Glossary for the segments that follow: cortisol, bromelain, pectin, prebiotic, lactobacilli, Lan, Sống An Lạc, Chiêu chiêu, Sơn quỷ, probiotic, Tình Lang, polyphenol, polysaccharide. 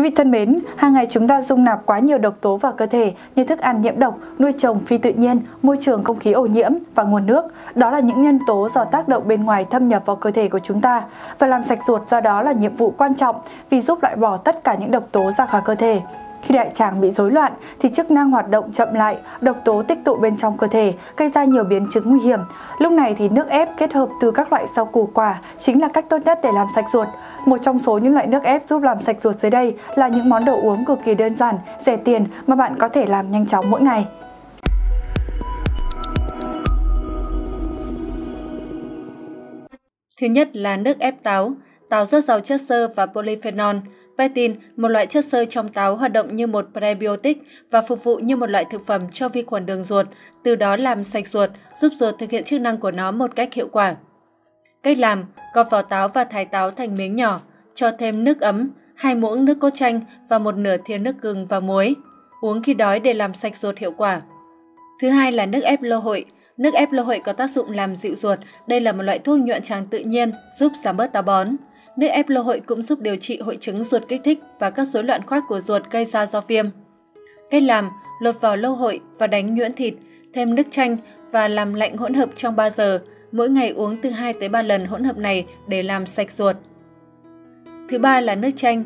Quý vị thân mến, hàng ngày chúng ta dung nạp quá nhiều độc tố vào cơ thể như thức ăn nhiễm độc, nuôi trồng phi tự nhiên, môi trường không khí ô nhiễm và nguồn nước. Đó là những nhân tố do tác động bên ngoài thâm nhập vào cơ thể của chúng ta. Và làm sạch ruột do đó là nhiệm vụ quan trọng vì giúp loại bỏ tất cả những độc tố ra khỏi cơ thể. Khi đại tràng bị rối loạn thì chức năng hoạt động chậm lại, độc tố tích tụ bên trong cơ thể, gây ra nhiều biến chứng nguy hiểm. Lúc này thì nước ép kết hợp từ các loại rau củ quả chính là cách tốt nhất để làm sạch ruột. Một trong số những loại nước ép giúp làm sạch ruột dưới đây là những món đồ uống cực kỳ đơn giản, rẻ tiền mà bạn có thể làm nhanh chóng mỗi ngày. Thứ nhất là nước ép táo. Táo rất giàu chất xơ và polyphenol. Pectin, một loại chất xơ trong táo, hoạt động như một prebiotic và phục vụ như một loại thực phẩm cho vi khuẩn đường ruột, từ đó làm sạch ruột, giúp ruột thực hiện chức năng của nó một cách hiệu quả. Cách làm: gọt vỏ táo và thái táo thành miếng nhỏ, cho thêm nước ấm, 2 muỗng nước cốt chanh và 1/2 thìa nước gừng và muối. Uống khi đói để làm sạch ruột hiệu quả. Thứ hai là nước ép lô hội. Nước ép lô hội có tác dụng làm dịu ruột, đây là một loại thuốc nhuận tràng tự nhiên, giúp giảm bớt táo bón. Nước ép lô hội cũng giúp điều trị hội chứng ruột kích thích và các rối loạn khác của ruột gây ra do viêm. Cách làm: lột vỏ lô hội và đánh nhuyễn thịt, thêm nước chanh và làm lạnh hỗn hợp trong 3 giờ. Mỗi ngày uống từ 2 tới 3 lần hỗn hợp này để làm sạch ruột. Thứ ba là nước chanh.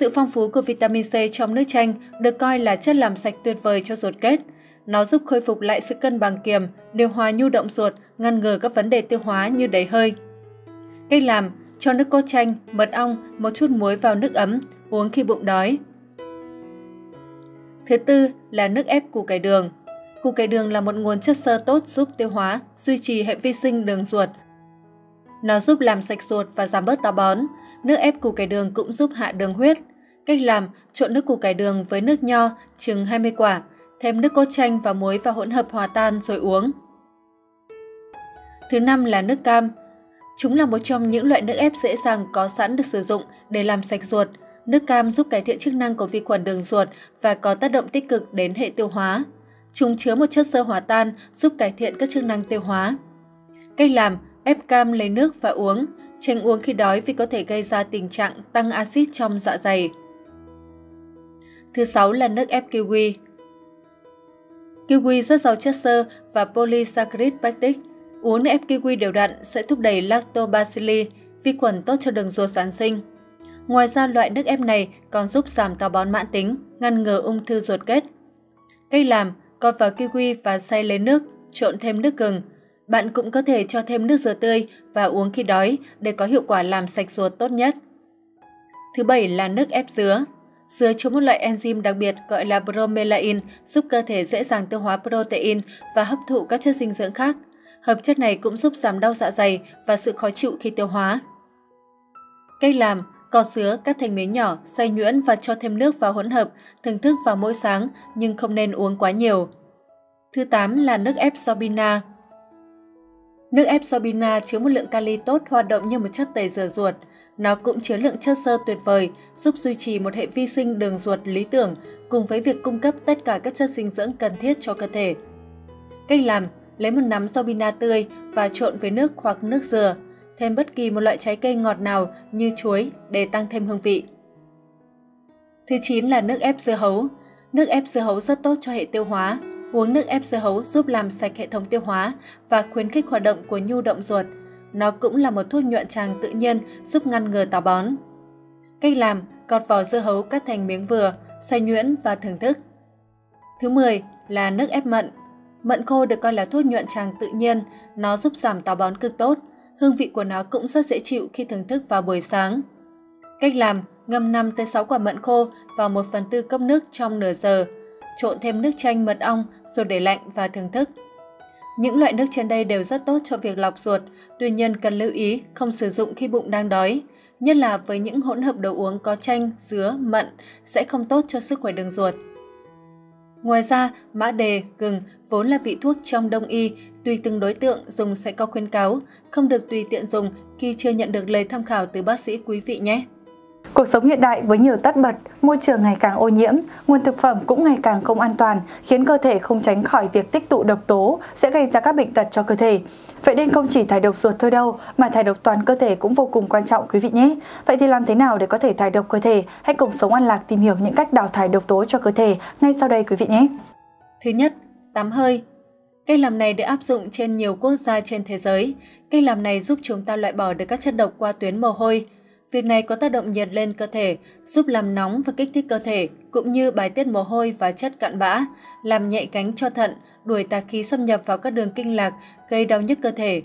Sự phong phú của vitamin C trong nước chanh được coi là chất làm sạch tuyệt vời cho ruột kết. Nó giúp khôi phục lại sự cân bằng kiềm, điều hòa nhu động ruột, ngăn ngừa các vấn đề tiêu hóa như đầy hơi. Cách làm: cho nước cốt chanh, mật ong, một chút muối vào nước ấm, uống khi bụng đói. Thứ tư là nước ép củ cải đường. Củ cải đường là một nguồn chất xơ tốt giúp tiêu hóa, duy trì hệ vi sinh đường ruột. Nó giúp làm sạch ruột và giảm bớt táo bón. Nước ép củ cải đường cũng giúp hạ đường huyết. Cách làm: trộn nước củ cải đường với nước nho, chừng 20 quả, thêm nước cốt chanh và muối và hỗn hợp hòa tan rồi uống. Thứ năm là nước cam. Chúng là một trong những loại nước ép dễ dàng có sẵn được sử dụng để làm sạch ruột. Nước cam giúp cải thiện chức năng của vi khuẩn đường ruột và có tác động tích cực đến hệ tiêu hóa. Chúng chứa một chất xơ hòa tan giúp cải thiện các chức năng tiêu hóa. Cách làm: ép cam lấy nước và uống. Tránh uống khi đói vì có thể gây ra tình trạng tăng axit trong dạ dày. Thứ sáu là nước ép kiwi. Kiwi rất giàu chất xơ và polysaccharide pectin. Uống nước ép kiwi đều đặn sẽ thúc đẩy lactobacilli, vi khuẩn tốt cho đường ruột sản sinh. Ngoài ra, loại nước ép này còn giúp giảm táo bón mãn tính, ngăn ngừa ung thư ruột kết. Cách làm: gọt vào kiwi và xay lấy nước, trộn thêm nước gừng. Bạn cũng có thể cho thêm nước dừa tươi và uống khi đói để có hiệu quả làm sạch ruột tốt nhất. Thứ bảy là nước ép dứa. Dứa chứa một loại enzyme đặc biệt gọi là bromelain, giúp cơ thể dễ dàng tiêu hóa protein và hấp thụ các chất dinh dưỡng khác. Hợp chất này cũng giúp giảm đau dạ dày và sự khó chịu khi tiêu hóa. Cách làm: gọt dứa, cắt thành miếng nhỏ, xay nhuyễn và cho thêm nước vào hỗn hợp, thưởng thức vào mỗi sáng nhưng không nên uống quá nhiều. Thứ 8 là nước ép sorbina. Nước ép sorbina chứa một lượng kali tốt, hoạt động như một chất tẩy rửa ruột. Nó cũng chứa lượng chất xơ tuyệt vời, giúp duy trì một hệ vi sinh đường ruột lý tưởng cùng với việc cung cấp tất cả các chất dinh dưỡng cần thiết cho cơ thể. Cách làm: lấy một nắm sorbina tươi và trộn với nước hoặc nước dừa, thêm bất kỳ một loại trái cây ngọt nào như chuối để tăng thêm hương vị. Thứ 9 là nước ép dưa hấu. Nước ép dưa hấu rất tốt cho hệ tiêu hóa. Uống nước ép dưa hấu giúp làm sạch hệ thống tiêu hóa và khuyến khích hoạt động của nhu động ruột. Nó cũng là một thuốc nhuận tràng tự nhiên giúp ngăn ngừa táo bón. Cách làm: gọt vỏ dưa hấu, cắt thành miếng vừa, xay nhuyễn và thưởng thức. Thứ 10 là nước ép mận. Mận khô được coi là thuốc nhuận tràng tự nhiên, nó giúp giảm táo bón cực tốt. Hương vị của nó cũng rất dễ chịu khi thưởng thức vào buổi sáng. Cách làm: ngâm 5-6 quả mận khô vào 1/4 cốc nước trong nửa giờ, trộn thêm nước chanh, mật ong rồi để lạnh và thưởng thức. Những loại nước trên đây đều rất tốt cho việc lọc ruột, tuy nhiên cần lưu ý không sử dụng khi bụng đang đói, nhất là với những hỗn hợp đồ uống có chanh, dứa, mận sẽ không tốt cho sức khỏe đường ruột. Ngoài ra, mã đề, gừng vốn là vị thuốc trong Đông y, tùy từng đối tượng dùng sẽ có khuyến cáo, không được tùy tiện dùng khi chưa nhận được lời tham khảo từ bác sĩ quý vị nhé. Cuộc sống hiện đại với nhiều tất bật, môi trường ngày càng ô nhiễm, nguồn thực phẩm cũng ngày càng không an toàn, khiến cơ thể không tránh khỏi việc tích tụ độc tố sẽ gây ra các bệnh tật cho cơ thể. Vậy nên không chỉ thải độc ruột thôi đâu, mà thải độc toàn cơ thể cũng vô cùng quan trọng quý vị nhé. Vậy thì làm thế nào để có thể thải độc cơ thể? Hãy cùng Sống An Lạc tìm hiểu những cách đào thải độc tố cho cơ thể ngay sau đây quý vị nhé. Thứ nhất, tắm hơi. Cách làm này được áp dụng trên nhiều quốc gia trên thế giới. Cách làm này giúp chúng ta loại bỏ được các chất độc qua tuyến mồ hôi. Việc này có tác động nhiệt lên cơ thể, giúp làm nóng và kích thích cơ thể, cũng như bài tiết mồ hôi và chất cặn bã, làm nhạy cánh cho thận, đuổi tà khí xâm nhập vào các đường kinh lạc, gây đau nhức cơ thể.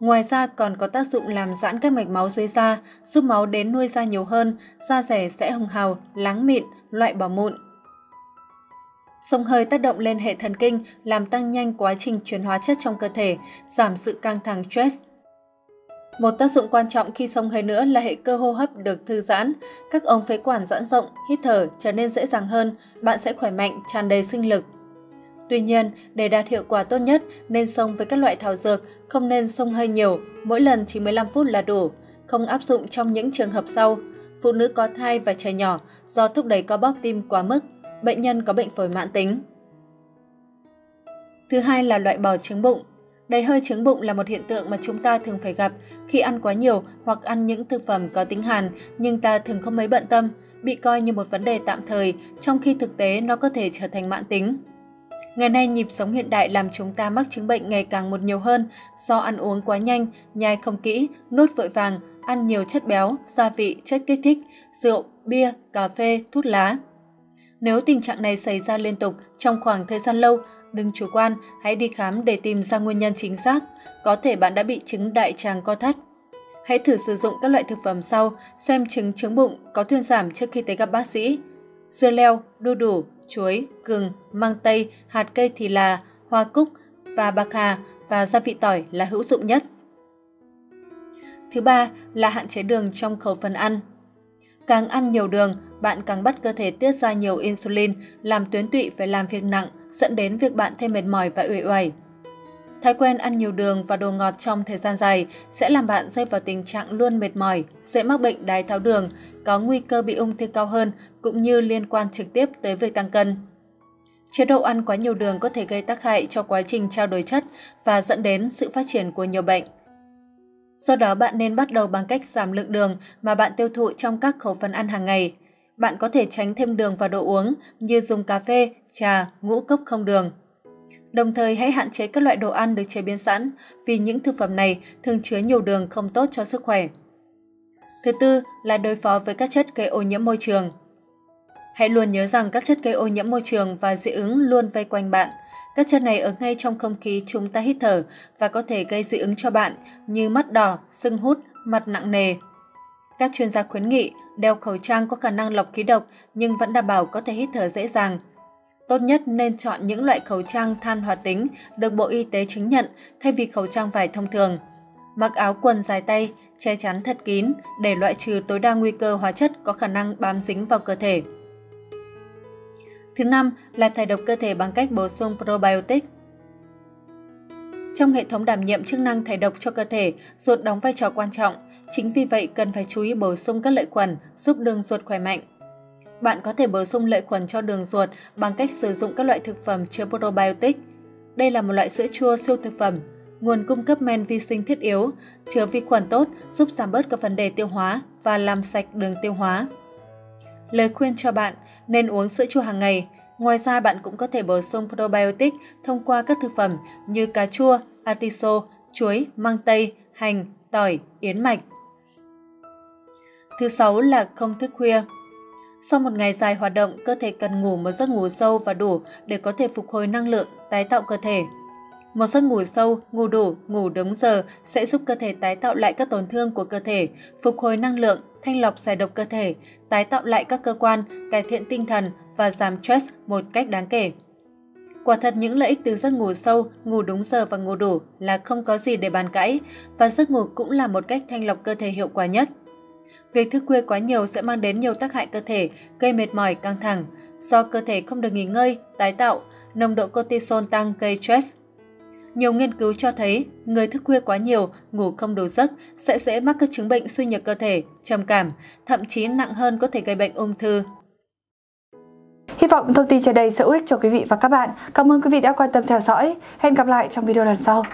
Ngoài ra còn có tác dụng làm giãn các mạch máu dưới da, giúp máu đến nuôi da nhiều hơn, da rẻ sẽ hồng hào, láng mịn, loại bỏ mụn. Xông hơi tác động lên hệ thần kinh, làm tăng nhanh quá trình chuyển hóa chất trong cơ thể, giảm sự căng thẳng stress. Một tác dụng quan trọng khi xông hơi nữa là hệ cơ hô hấp được thư giãn, các ống phế quản giãn rộng, hít thở trở nên dễ dàng hơn, bạn sẽ khỏe mạnh, tràn đầy sinh lực. Tuy nhiên, để đạt hiệu quả tốt nhất, nên xông với các loại thảo dược, không nên xông hơi nhiều, mỗi lần chỉ 15 phút là đủ, không áp dụng trong những trường hợp sau: phụ nữ có thai và trẻ nhỏ do thúc đẩy co bóp tim quá mức, bệnh nhân có bệnh phổi mãn tính. Thứ hai là loại bỏ trướng bụng. Đầy hơi trướng bụng là một hiện tượng mà chúng ta thường phải gặp khi ăn quá nhiều hoặc ăn những thực phẩm có tính hàn, nhưng ta thường không mấy bận tâm, bị coi như một vấn đề tạm thời, trong khi thực tế nó có thể trở thành mãn tính. Ngày nay, nhịp sống hiện đại làm chúng ta mắc chứng bệnh ngày càng một nhiều hơn do ăn uống quá nhanh, nhai không kỹ, nuốt vội vàng, ăn nhiều chất béo, gia vị, chất kích thích, rượu, bia, cà phê, thuốc lá. Nếu tình trạng này xảy ra liên tục trong khoảng thời gian lâu, đừng chủ quan, hãy đi khám để tìm ra nguyên nhân chính xác. Có thể bạn đã bị chứng đại tràng co thắt. Hãy thử sử dụng các loại thực phẩm sau, xem chứng trướng bụng có thuyên giảm trước khi tới gặp bác sĩ. Dưa leo, đu đủ, chuối, gừng, măng tây, hạt cây thì là, hoa cúc và bạc hà và gia vị tỏi là hữu dụng nhất. Thứ ba là hạn chế đường trong khẩu phần ăn. Càng ăn nhiều đường, bạn càng bắt cơ thể tiết ra nhiều insulin, làm tuyến tụy phải làm việc nặng, dẫn đến việc bạn thêm mệt mỏi và uể oải. Thói quen ăn nhiều đường và đồ ngọt trong thời gian dài sẽ làm bạn rơi vào tình trạng luôn mệt mỏi, dễ mắc bệnh đái tháo đường, có nguy cơ bị ung thư cao hơn, cũng như liên quan trực tiếp tới việc tăng cân. Chế độ ăn quá nhiều đường có thể gây tác hại cho quá trình trao đổi chất và dẫn đến sự phát triển của nhiều bệnh. Do đó, bạn nên bắt đầu bằng cách giảm lượng đường mà bạn tiêu thụ trong các khẩu phần ăn hàng ngày. Bạn có thể tránh thêm đường vào đồ uống như dùng cà phê, trà, ngũ cốc không đường. Đồng thời, hãy hạn chế các loại đồ ăn được chế biến sẵn vì những thực phẩm này thường chứa nhiều đường không tốt cho sức khỏe. Thứ tư là đối phó với các chất gây ô nhiễm môi trường. Hãy luôn nhớ rằng các chất gây ô nhiễm môi trường và dị ứng luôn vây quanh bạn. Các chất này ở ngay trong không khí chúng ta hít thở và có thể gây dị ứng cho bạn như mắt đỏ, sưng hút, mặt nặng nề. Các chuyên gia khuyến nghị đeo khẩu trang có khả năng lọc khí độc nhưng vẫn đảm bảo có thể hít thở dễ dàng. Tốt nhất nên chọn những loại khẩu trang than hoạt tính được Bộ Y tế chứng nhận thay vì khẩu trang vải thông thường. Mặc áo quần dài tay, che chắn thật kín để loại trừ tối đa nguy cơ hóa chất có khả năng bám dính vào cơ thể. Thứ năm là thải độc cơ thể bằng cách bổ sung probiotic. Trong hệ thống đảm nhiệm chức năng thải độc cho cơ thể, ruột đóng vai trò quan trọng. Chính vì vậy, cần phải chú ý bổ sung các lợi khuẩn giúp đường ruột khỏe mạnh. Bạn có thể bổ sung lợi khuẩn cho đường ruột bằng cách sử dụng các loại thực phẩm chứa probiotic. Đây là một loại sữa chua siêu thực phẩm, nguồn cung cấp men vi sinh thiết yếu, chứa vi khuẩn tốt giúp giảm bớt các vấn đề tiêu hóa và làm sạch đường tiêu hóa. Lời khuyên cho bạn nên uống sữa chua hàng ngày. Ngoài ra, bạn cũng có thể bổ sung probiotic thông qua các thực phẩm như cà chua, atiso, chuối, măng tây, hành, tỏi, yến mạch. Thứ sáu là không thức khuya. Sau một ngày dài hoạt động, cơ thể cần ngủ một giấc ngủ sâu và đủ để có thể phục hồi năng lượng, tái tạo cơ thể. Một giấc ngủ sâu, ngủ đủ, ngủ đúng giờ sẽ giúp cơ thể tái tạo lại các tổn thương của cơ thể, phục hồi năng lượng, thanh lọc giải độc cơ thể, tái tạo lại các cơ quan, cải thiện tinh thần và giảm stress một cách đáng kể. Quả thật những lợi ích từ giấc ngủ sâu, ngủ đúng giờ và ngủ đủ là không có gì để bàn cãi, và giấc ngủ cũng là một cách thanh lọc cơ thể hiệu quả nhất. Việc thức khuya quá nhiều sẽ mang đến nhiều tác hại cơ thể, gây mệt mỏi, căng thẳng. Do cơ thể không được nghỉ ngơi, tái tạo, nồng độ cortisol tăng gây stress. Nhiều nghiên cứu cho thấy người thức khuya quá nhiều, ngủ không đủ giấc sẽ dễ mắc các chứng bệnh suy nhược cơ thể, trầm cảm, thậm chí nặng hơn có thể gây bệnh ung thư. Hy vọng thông tin trên đây sẽ hữu ích cho quý vị và các bạn. Cảm ơn quý vị đã quan tâm theo dõi. Hẹn gặp lại trong video lần sau.